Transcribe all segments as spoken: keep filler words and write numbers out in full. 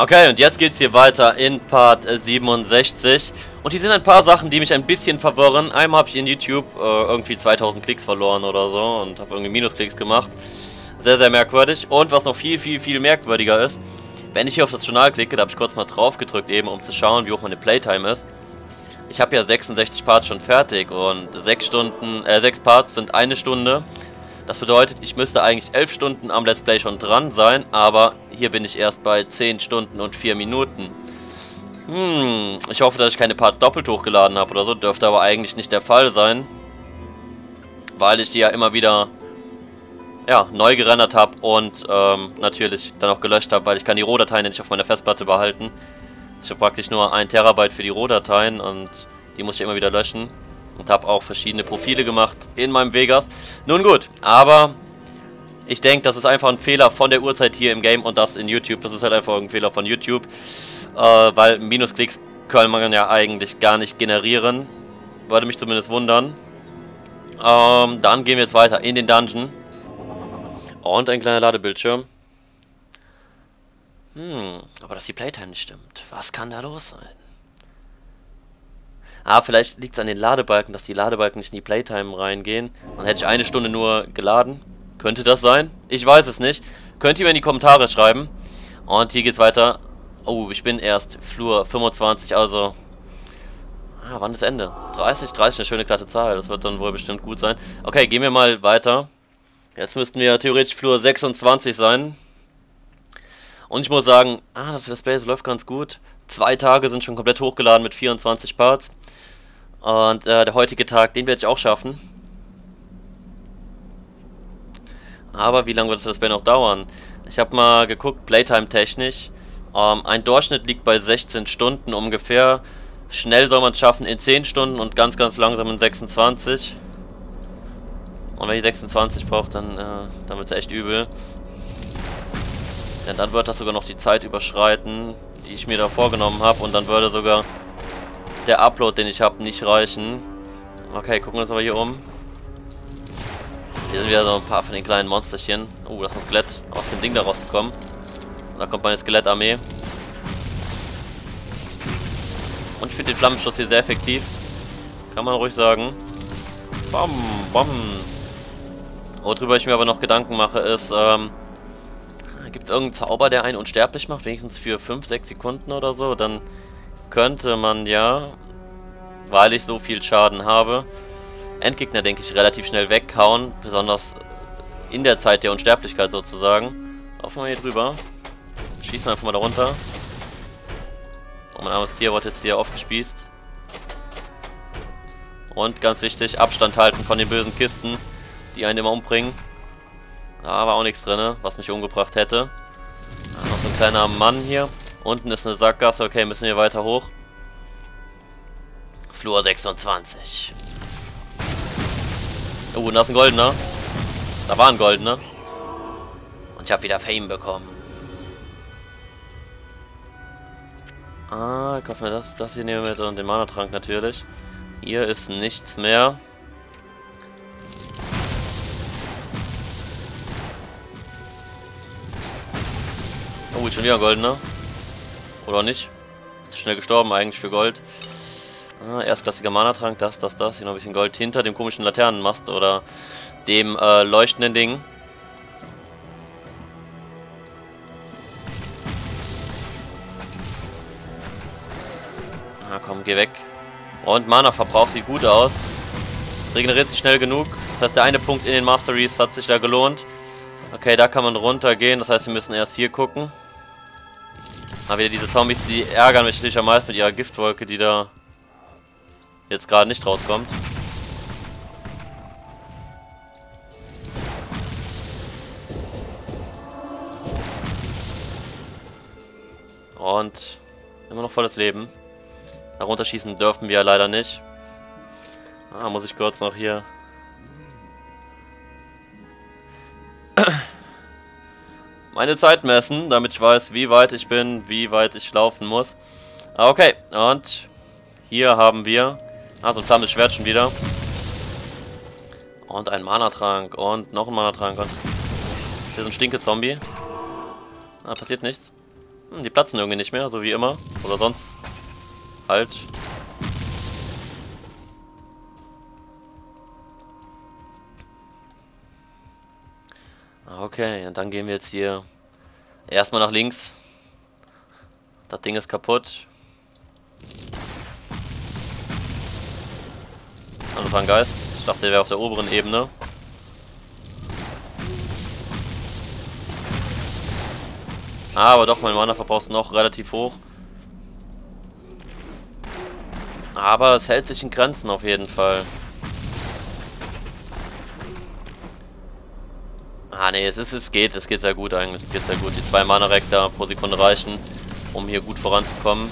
Okay, und jetzt geht's hier weiter in Part siebenundsechzig. Und hier sind ein paar Sachen, die mich ein bisschen verwirren. Einmal habe ich in YouTube äh, irgendwie zweitausend Klicks verloren oder so und habe irgendwie Minusklicks gemacht. Sehr, sehr merkwürdig. Und was noch viel, viel, viel merkwürdiger ist, wenn ich hier auf das Journal klicke, da habe ich kurz mal drauf gedrückt eben, um zu schauen, wie hoch meine Playtime ist. Ich habe ja sechsundsechzig Parts schon fertig und sechs Stunden, äh, sechs Parts sind eine Stunde. Das bedeutet, ich müsste eigentlich elf Stunden am Let's Play schon dran sein, aber hier bin ich erst bei zehn Stunden und vier Minuten. Hm, ich hoffe, dass ich keine Parts doppelt hochgeladen habe oder so, dürfte aber eigentlich nicht der Fall sein, weil ich die ja immer wieder ja, neu gerendert habe und ähm, natürlich dann auch gelöscht habe, weil ich kann die Rohdateien nicht auf meiner Festplatte behalten. Ich habe praktisch nur ein Terabyte für die Rohdateien und die muss ich immer wieder löschen. Und habe auch verschiedene Profile gemacht in meinem Vegas. Nun gut, aber ich denke, das ist einfach ein Fehler von der Uhrzeit hier im Game und das in YouTube. Das ist halt einfach ein Fehler von YouTube, äh, weil Minusklicks kann man ja eigentlich gar nicht generieren. Würde mich zumindest wundern. Ähm, dann gehen wir jetzt weiter in den Dungeon. Und ein kleiner Ladebildschirm. Hm, aber dass die Playtime nicht stimmt. Was kann da los sein? Ah, vielleicht liegt es an den Ladebalken, dass die Ladebalken nicht in die Playtime reingehen. Dann hätte ich eine Stunde nur geladen. Könnte das sein? Ich weiß es nicht. Könnt ihr mir in die Kommentare schreiben. Und hier geht's weiter. Oh, ich bin erst Flur fünfundzwanzig, also... Ah, wann ist Ende? dreißig? dreißig, eine schöne glatte Zahl. Das wird dann wohl bestimmt gut sein. Okay, gehen wir mal weiter. Jetzt müssten wir theoretisch Flur sechsundzwanzig sein. Und ich muss sagen, ah, das Let's Play läuft ganz gut. Zwei Tage sind schon komplett hochgeladen mit vierundzwanzig Parts. Und äh, der heutige Tag, den werde ich auch schaffen. Aber wie lange wird das Let's Play noch dauern? Ich habe mal geguckt, Playtime-technisch. Ähm, ein Durchschnitt liegt bei sechzehn Stunden ungefähr. Schnell soll man es schaffen in zehn Stunden und ganz, ganz langsam in sechsundzwanzig. Und wenn ich sechsundzwanzig brauche, dann, äh, dann wird es echt übel. Denn dann wird das sogar noch die Zeit überschreiten, die ich mir da vorgenommen habe. Und dann würde sogar der Upload, den ich habe, nicht reichen. Okay, gucken wir uns aber hier um. Hier sind wieder so ein paar von den kleinen Monsterchen. Oh, das ist ein Skelett aus dem Ding da rausgekommen. Und da kommt meine Skelettarmee. Und ich finde den Flammenschuss hier sehr effektiv. Kann man ruhig sagen. Bam, bam. Worüber ich mir aber noch Gedanken mache, ist... Ähm, gibt es irgendeinen Zauber, der einen unsterblich macht? Wenigstens für fünf, sechs Sekunden oder so? Dann könnte man ja, weil ich so viel Schaden habe, Endgegner, denke ich, relativ schnell weghauen. Besonders in der Zeit der Unsterblichkeit sozusagen. Laufen wir hier drüber. Schießen einfach mal da runter. Und mein armes Tier wird jetzt hier aufgespießt. Und ganz wichtig, Abstand halten von den bösen Kisten, die einen immer umbringen. Da war auch nichts drin, was mich umgebracht hätte. Da noch so ein kleiner Mann hier. Unten ist eine Sackgasse. Okay, müssen wir weiter hoch. Flur sechsundzwanzig. Oh, und da ist ein Goldener. Da war ein Goldener. Und ich habe wieder Fame bekommen. Ah, ich hoffe, das, das hier nehmen wir mit und den Mana-Trank natürlich. Hier ist nichts mehr. Oh, schon wieder Gold, ne? Oder nicht? Ist zu schnell gestorben eigentlich für Gold. Ah, erstklassiger Mana-Trank, das, das, das. Hier noch ein bisschen Gold hinter dem komischen Laternenmast oder dem äh, leuchtenden Ding. Na komm, geh weg. Und Mana-Verbrauch sieht gut aus. Regeneriert sich schnell genug. Das heißt, der eine Punkt in den Masteries hat sich da gelohnt. Okay, da kann man runtergehen. Das heißt, wir müssen erst hier gucken. Aber wieder diese Zombies, die ärgern mich natürlich am meisten mit ihrer Giftwolke, die da jetzt gerade nicht rauskommt. Und immer noch volles Leben. Darunter schießen dürfen wir ja leider nicht. Ah, muss ich kurz noch hier... meine Zeit messen, damit ich weiß, wie weit ich bin, wie weit ich laufen muss. Okay, und hier haben wir... Ah, so ein flammendes Schwert schon wieder. Und ein Mana-Trank und noch ein Mana-Trank. Und hier so ein Stinke-Zombie. Ah, passiert nichts. Hm, die platzen irgendwie nicht mehr, so wie immer. Oder sonst. Halt. Okay, und dann gehen wir jetzt hier erstmal nach links. Das Ding ist kaputt. Und das war ein Geist. Ich dachte, der wäre auf der oberen Ebene. Ah, aber doch, mein Mana-Verbrauch ist noch relativ hoch. Aber es hält sich in Grenzen auf jeden Fall. Ah ne, es ist, es geht, es geht sehr gut eigentlich, es geht sehr gut. Die zwei Mana-Rack da pro Sekunde reichen, um hier gut voranzukommen.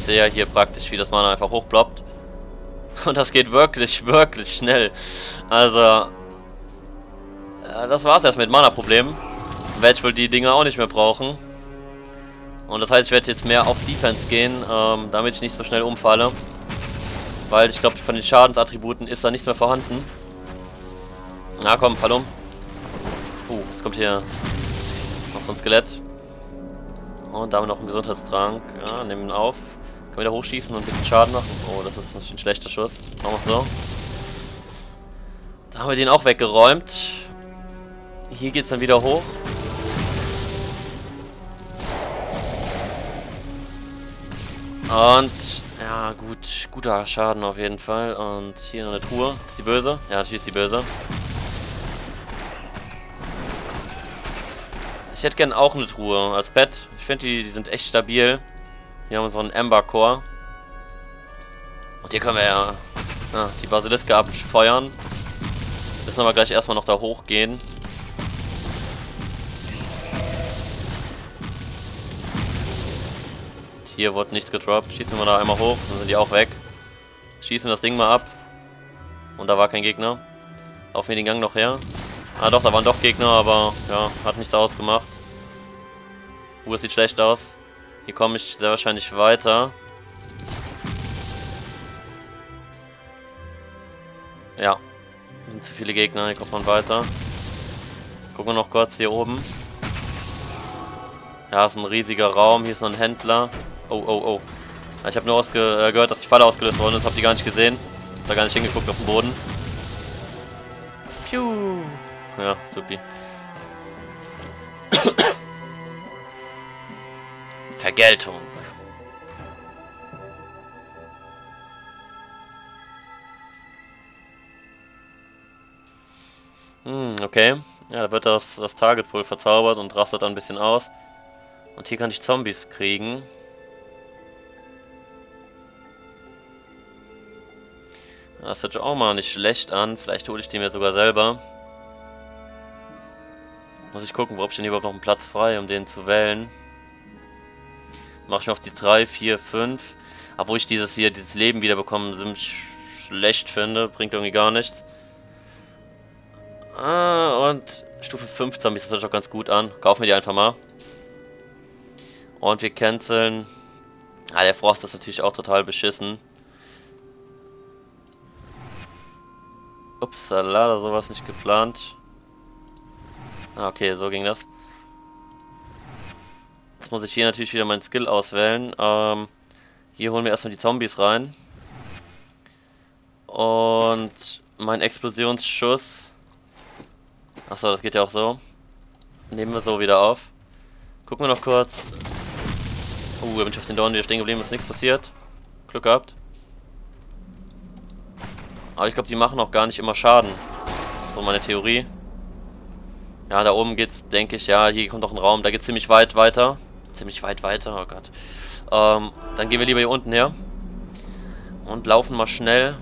Ich sehe ja hier praktisch, wie das Mana einfach hochploppt. Und das geht wirklich, wirklich schnell. Also... Das war's erst mit Mana-Problemen. Werde ich wohl die Dinger auch nicht mehr brauchen. Und das heißt, ich werde jetzt mehr auf Defense gehen, ähm, damit ich nicht so schnell umfalle. Weil ich glaube, von den Schadensattributen ist da nichts mehr vorhanden. Na komm, fall um. Uh, jetzt kommt hier noch so ein Skelett. Und damit noch ein Gesundheitstrank. Ja, nehmen ihn auf. Können wieder hochschießen und ein bisschen Schaden machen. Oh, das ist natürlich ein schlechter Schuss. Machen wir es so. Da haben wir den auch weggeräumt. Hier geht's dann wieder hoch. Und, ja gut, guter Schaden auf jeden Fall. Und hier noch eine Truhe. Ist die böse? Ja, natürlich ist die böse. Ich hätte gern auch eine Truhe als Pet. Ich finde, die, die sind echt stabil. Hier haben wir so einen Ember Core. Und hier können wir ja, ja die Basiliske abfeuern. Müssen aber gleich erstmal noch da hochgehen. Hier wurde nichts gedroppt. Schießen wir da einmal hoch, dann sind die auch weg. Schießen das Ding mal ab. Und da war kein Gegner. Laufen wir den Gang noch her. Ah doch, da waren doch Gegner, aber ja, hat nichts ausgemacht. Uh, das sieht schlecht aus. Hier komme ich sehr wahrscheinlich weiter. Ja, sind zu viele Gegner, hier kommt man weiter. Gucken wir noch kurz hier oben. Ja, ist ein riesiger Raum, hier ist noch ein Händler. Oh, oh, oh. Ich habe nur ausge äh, gehört, dass die Falle ausgelöst worden ist. Hab die gar nicht gesehen. Hab da gar nicht hingeguckt auf den Boden. Piu. Ja, supi. Vergeltung. Hm, okay. Ja, da wird das, das Target wohl verzaubert und rastet dann ein bisschen aus. Und hier kann ich Zombies kriegen. Das hört sich auch mal nicht schlecht an. Vielleicht hole ich den mir sogar selber. Muss ich gucken, ob ich denn überhaupt noch einen Platz frei, um den zu wählen. Mache ich mir auf die drei, vier, fünf. Obwohl ich dieses hier, dieses Leben wiederbekommen, ziemlich schlecht finde. Bringt irgendwie gar nichts. Ah, und Stufe fünf Zombies, das hört sich auch ganz gut an. Kaufen wir die einfach mal. Und wir canceln. Ah, der Frost ist natürlich auch total beschissen. Upsala, da sowas nicht geplant. Ah, okay, so ging das. Jetzt muss ich hier natürlich wieder meinen Skill auswählen. Ähm, hier holen wir erstmal die Zombies rein. Und mein Explosionsschuss. Achso, das geht ja auch so. Nehmen wir so wieder auf. Gucken wir noch kurz. Uh, da bin ich auf den Dorn wieder stehen geblieben, ist nichts passiert. Glück gehabt. Aber ich glaube, die machen auch gar nicht immer Schaden. Das ist so meine Theorie. Ja, da oben geht's, denke ich, ja, hier kommt doch ein Raum. Da geht's ziemlich weit weiter. Ziemlich weit weiter, oh Gott. Ähm, dann gehen wir lieber hier unten her. Und laufen mal schnell.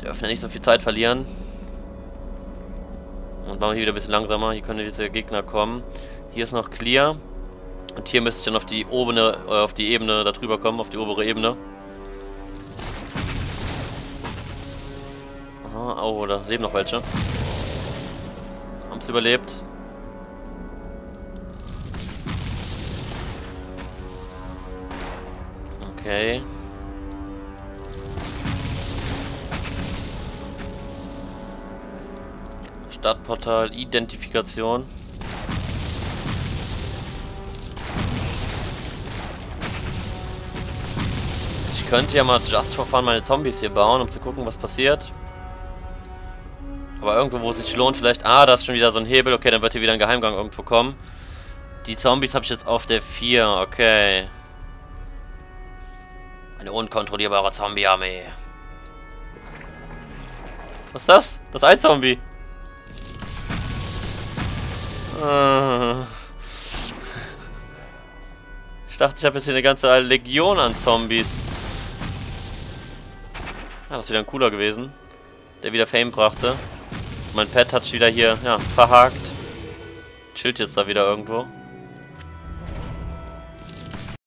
Wir dürfen ja nicht so viel Zeit verlieren. Und machen wir hier wieder ein bisschen langsamer. Hier können diese Gegner kommen. Hier ist noch clear. Und hier müsste ich dann auf die obere, äh, auf die Ebene da drüber kommen, auf die obere Ebene. Oh, da leben noch welche. Haben es überlebt. Okay. Startportal, Identifikation. Ich könnte ja mal just for fun meine Zombies hier bauen, um zu gucken, was passiert. Aber irgendwo, wo es sich lohnt, vielleicht... Ah, da ist schon wieder so ein Hebel. Okay, dann wird hier wieder ein Geheimgang irgendwo kommen. Die Zombies habe ich jetzt auf der vier. Okay. Eine unkontrollierbare Zombie-Armee. Was ist das? Das ist ein Zombie. Äh. Ich dachte, ich habe jetzt hier eine ganze Legion an Zombies. Ah, das ist wieder ein cooler gewesen, der wieder Fame brachte. Mein Pet hat sich wieder hier, ja, verhakt. Chillt jetzt da wieder irgendwo.